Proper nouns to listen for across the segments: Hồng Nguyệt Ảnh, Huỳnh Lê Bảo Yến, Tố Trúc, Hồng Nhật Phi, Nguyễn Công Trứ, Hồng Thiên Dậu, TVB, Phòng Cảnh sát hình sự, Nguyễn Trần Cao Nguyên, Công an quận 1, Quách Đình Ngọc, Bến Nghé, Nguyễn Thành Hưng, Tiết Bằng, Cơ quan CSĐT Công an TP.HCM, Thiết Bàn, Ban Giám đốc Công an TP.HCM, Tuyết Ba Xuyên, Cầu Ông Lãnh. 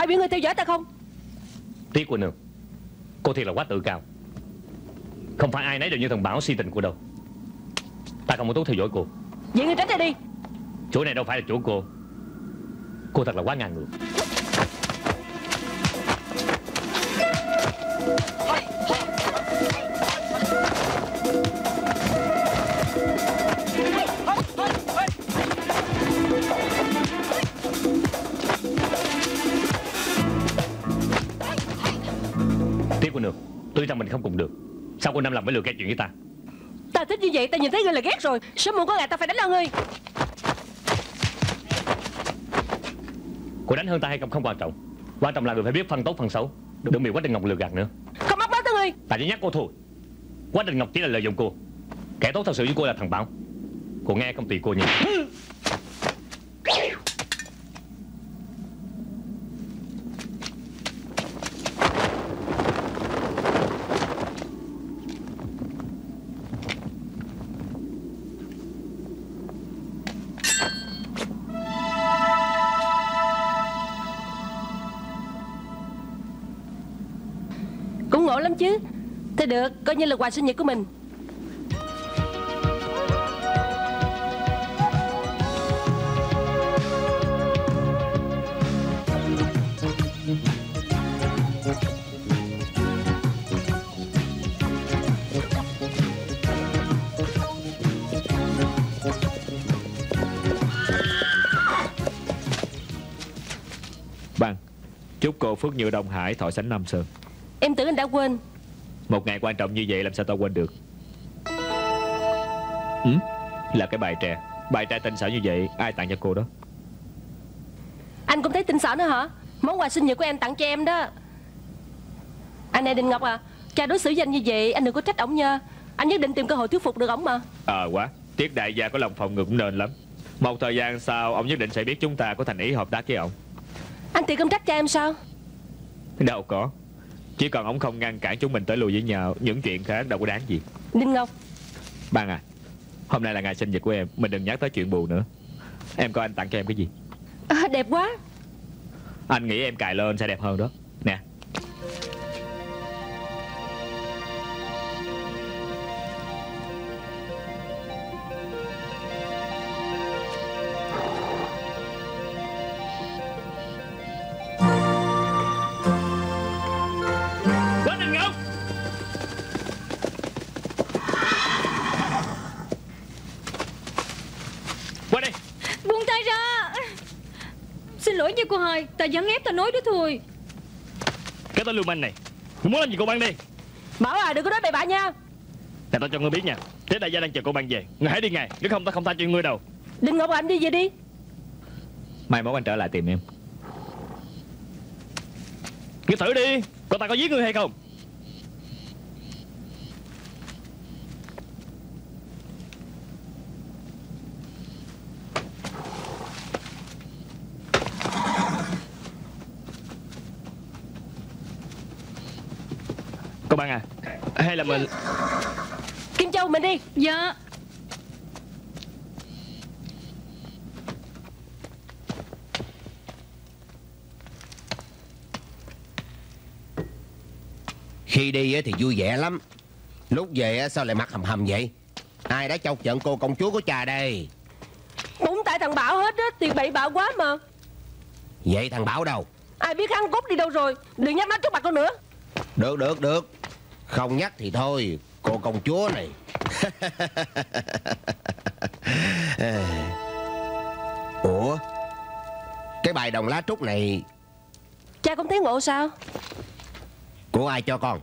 bãi biển ngươi theo dõi ta không? Tiếc cô nương, cô thiệt là quá tự cao. Không phải ai nấy đều như thằng Bảo si tình cô đâu. Ta không muốn tốn theo dõi cô. Vậy ngươi tránh ra đi. Chỗ này đâu phải là chỗ cô. Cô thật là quá ngang ngược. Tiếc cô nương, tôi rằng mình không cùng được. Sao cô năm làm mới lừa gạt chuyện với ta? Ta thích như vậy, ta nhìn thấy ngươi là ghét rồi. Sớm muộn có ngày ta phải đánh đau ngươi. Cô đánh hơn ta hay không quan trọng. Quan trọng là người phải biết phân tốt phân xấu. Đừng bị Quách Đình Ngọc lừa gạt nữa. Không mắc mớ tới ngươi. Ta chỉ nhắc cô thôi. Quách Đình Ngọc chỉ là lợi dụng cô. Kẻ tốt thật sự với cô là thằng Bảo. Cô nghe không tùy cô nhỉ? Chứ thế được, coi như là quà sinh nhật của mình. Ban chúc cô Phước Như Đông Hải thọ sánh Nam Sơn. Em tưởng anh đã quên. Một ngày quan trọng như vậy làm sao tao quên được? Ừ? Là cái bài trà tinh xảo như vậy ai tặng cho cô đó? Anh cũng thấy tinh xảo nữa hả? Món quà sinh nhật của em tặng cho em đó. Anh này Đình Ngọc à, cha đối xử với anh như vậy anh đừng có trách ổng nha. Anh nhất định tìm cơ hội thuyết phục được ổng mà. Quá, Tiết đại gia có lòng phòng ngự cũng nên lắm. Một thời gian sau ông nhất định sẽ biết chúng ta có thành ý hợp tác với ổng. Anh thì không trách cha em sao? Đâu có. Chỉ cần ông không ngăn cản chúng mình tới lùi với nhau, những chuyện khác đâu có đáng gì. Đinh Ngọc. Ban à, hôm nay là ngày sinh nhật của em, mình đừng nhắc tới chuyện buồn nữa. Em coi anh tặng cho em cái gì. Đẹp quá. Anh nghĩ em cài lên sẽ đẹp hơn đó. Nè. Ta dám ép ta nói đó thôi. Cái tên lưu manh này, ngươi muốn làm gì cô Ban đi? Bảo à, đừng có nói bậy bạ nha. Nè tao cho ngươi biết nha, Tiết đại gia đang chờ cô Ban về. Ngươi hãy đi ngay, nếu không ta không tha cho ngươi đâu. Đừng Ngọc, anh đi về đi. Mai mốt anh trở lại tìm em. Ngươi thử đi, cô ta có giết ngươi hay không? Cô Ban à, hay là mình... Kim Châu mình đi. Dạ. Khi đi thì vui vẻ lắm, lúc về sao lại mặt hầm hầm vậy? Ai đã chọc giận cô công chúa của cha đây? Đúng tại thằng Bảo hết á, thì bậy bạ quá mà. Vậy thằng Bảo đâu? Ai biết hắn cút đi đâu rồi, đừng nhắc nó trước mặt con nữa. Được, được. Không nhắc thì thôi, cô công chúa này. Ủa? Cái bài Đồng Lá Trúc này... Cha không thấy ngộ sao? Của ai cho con?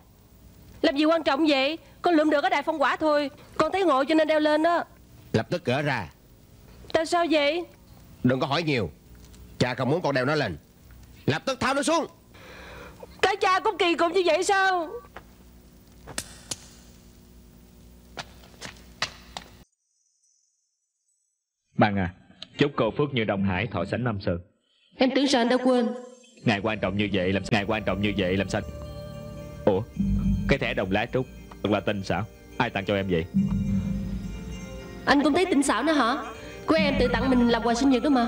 Làm gì quan trọng vậy? Con lượm được ở Đài Phong Quả thôi. Con thấy ngộ cho nên đeo lên đó. Lập tức gỡ ra. Tại sao vậy? Đừng có hỏi nhiều. Cha không muốn con đeo nó lên. Lập tức tháo nó xuống. Cái cha cũng kỳ cục như vậy sao? Bạn à, chúc cô Phước Như Đông Hải thọ sánh Nam Sơn. Em tưởng sao anh đã quên. Ngày quan trọng như vậy làm sao? Ủa, cái thẻ Đồng Lá Trúc thật là tinh xảo. Ai tặng cho em vậy? Anh cũng thấy tinh xảo nữa hả? Của em tự tặng mình làm quà sinh nhật đó mà.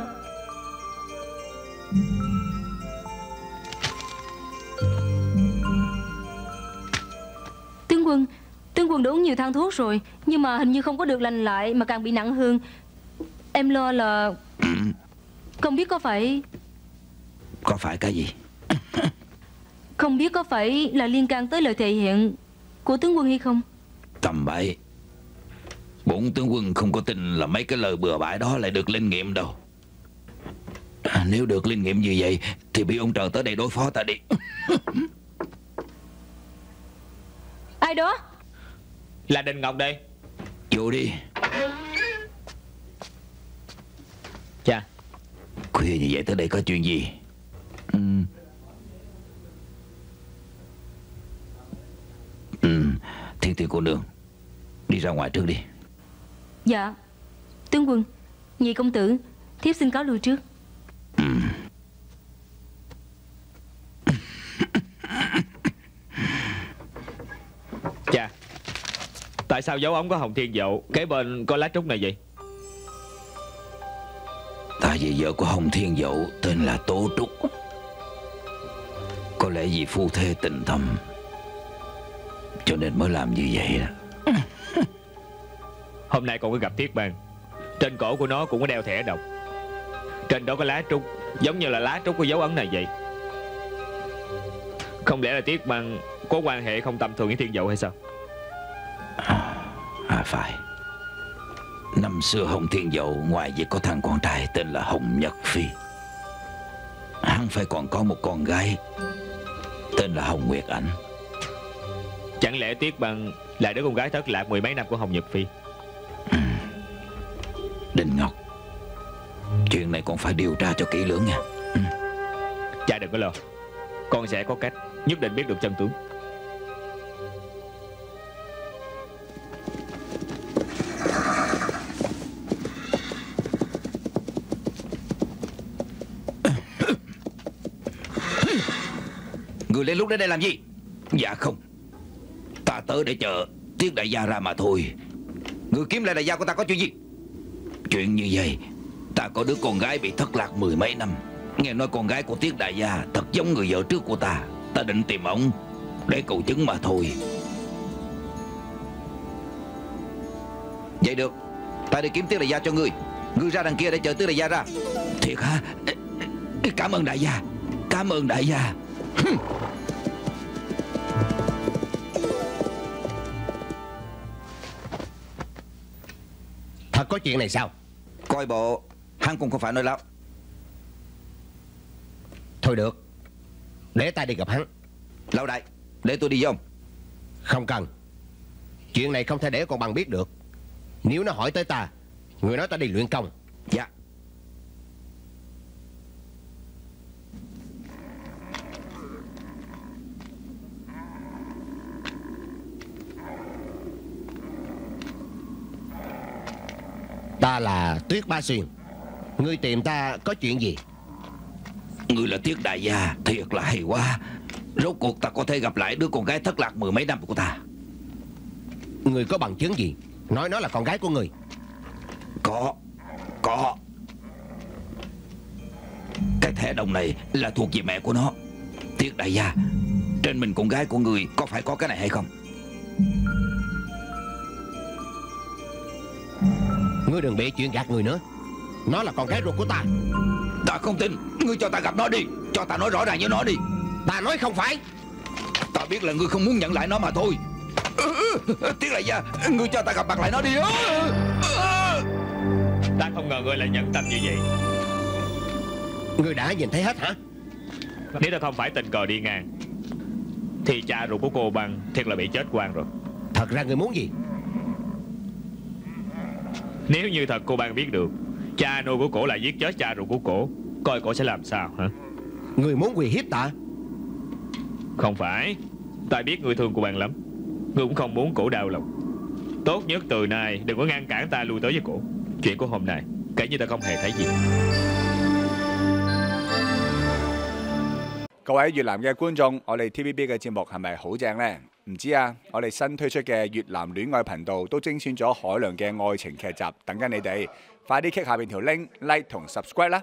Tướng Quân đã uống nhiều thang thuốc rồi, nhưng mà hình như không có được lành lại mà càng bị nặng hơn. Em lo là không biết có phải... Có phải cái gì? Không biết có phải là liên can tới lời thể hiện của tướng quân hay không? Tầm bậy. Bổn tướng quân không có tin là mấy cái lời bừa bãi đó lại được linh nghiệm đâu. Nếu được linh nghiệm như vậy thì bị ông trời tới đây đối phó ta đi. Ai đó? Là Đình Ngọc đây. Vô đi. Cha, khuya như vậy tới đây có chuyện gì? Thiên Tiên cô nương, đi ra ngoài trước đi. Dạ. Tướng quân, nhị công tử, thiếp xin cáo lui trước. Cha, tại sao dấu ống có Hồng Thiên Dậu kế bên có lá trúc này vậy? Tại vì vợ của Hồng Thiên Dậu tên là Tố Trúc. Có lẽ vì phu thê tình thâm cho nên mới làm như vậy đó. Hôm nay con có gặp Thiết Bàn. Trên cổ của nó cũng có đeo thẻ độc. Trên đó có lá trúc, giống như là lá trúc của dấu ấn này vậy. Không lẽ là Thiết Bàn có quan hệ không tầm thường với Thiên Dậu hay sao? À phải. Năm xưa Hồng Thiên Dậu ngoài việc có thằng con trai tên là Hồng Nhật Phi, hắn phải còn có một con gái tên là Hồng Nguyệt Ảnh. Chẳng lẽ Tiết Bằng lại đứa con gái thất lạc mười mấy năm của Hồng Nhật Phi? Đình Ngọc, chuyện này con phải điều tra cho kỹ lưỡng nha. Cha đừng có lo, con sẽ có cách, nhất định biết được chân tướng. Người lên lúc đến đây làm gì? Dạ không, ta tới để chờ Tiết đại gia ra mà thôi. Người kiếm lại đại gia của ta có chuyện gì? Chuyện như vậy, ta có đứa con gái bị thất lạc mười mấy năm. Nghe nói con gái của Tiết đại gia thật giống người vợ trước của ta. Ta định tìm ổng để cầu chứng mà thôi. Vậy được, ta đi kiếm Tiết đại gia cho ngươi. Ngươi ra đằng kia để chờ Tiết đại gia ra. Thiệt hả? Cảm ơn đại gia. Cảm ơn đại gia. Thật có chuyện này sao? Coi bộ hắn cũng không phải nói láo. Thôi được, để ta đi gặp hắn. Lão đại, để tôi đi với ông. Không cần. Chuyện này không thể để con bằng biết được. Nếu nó hỏi tới ta, người nói ta đi luyện công. Dạ. Ta là Tuyết Ba Xuyên. Ngươi tìm ta có chuyện gì? Ngươi là Tiết đại gia, thiệt là hay quá. Rốt cuộc ta có thể gặp lại đứa con gái thất lạc mười mấy năm của ta. Ngươi có bằng chứng gì nói nó là con gái của ngươi? Có. Cái thẻ đồng này là thuộc về mẹ của nó. Tiết đại gia, trên mình con gái của ngươi có phải có cái này hay không? Ngươi đừng bị chuyện gạt người nữa. Nó là con gái ruột của ta. Ta không tin. Ngươi cho ta gặp nó đi. Cho ta nói rõ ràng với nó đi. Ta nói không phải. Ta biết là ngươi không muốn nhận lại nó mà thôi. Tiếc là gia, ngươi cho ta gặp mặt lại nó đi. Ta không ngờ ngươi lại nhẫn tâm như vậy. Ngươi đã nhìn thấy hết hả? Nếu ta không phải tình cờ đi ngang thì cha ruột của cô Bằng thiệt là bị chết oan rồi. Thật ra ngươi muốn gì? Nếu như thật cô Bằng biết được cha nuôi của cổ lại giết chết cha ruột của cổ, coi cổ sẽ làm sao hả? Người muốn uy hiếp ta? Không phải. Ta biết người thương cô Bằng lắm. Người cũng không muốn cổ đau lòng. Tốt nhất từ nay đừng có ngăn cản ta lui tới với cổ. Chuyện của hôm nay kể như ta không hề thấy gì.各位越南嘅觀眾，我哋 TVB 嘅節目係咪好正呢？唔知啊，我哋新推出嘅越南戀愛頻道都精選咗海量嘅愛情劇集，等緊你哋，快啲 click 下邊條 link like 同 subscribe 啦！